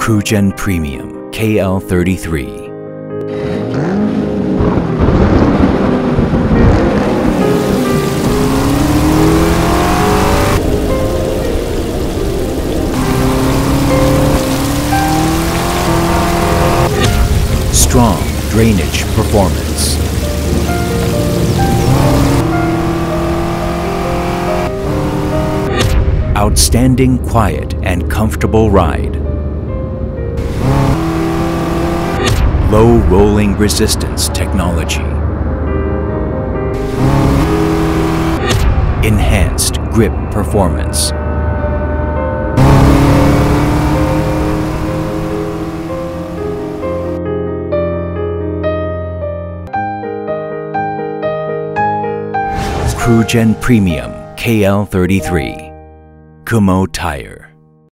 Crugen Premium KL33. Strong drainage performance. Outstanding quiet and comfortable ride. Low rolling resistance technology. Enhanced grip performance. Crugen Premium KL33. Kumho Tire.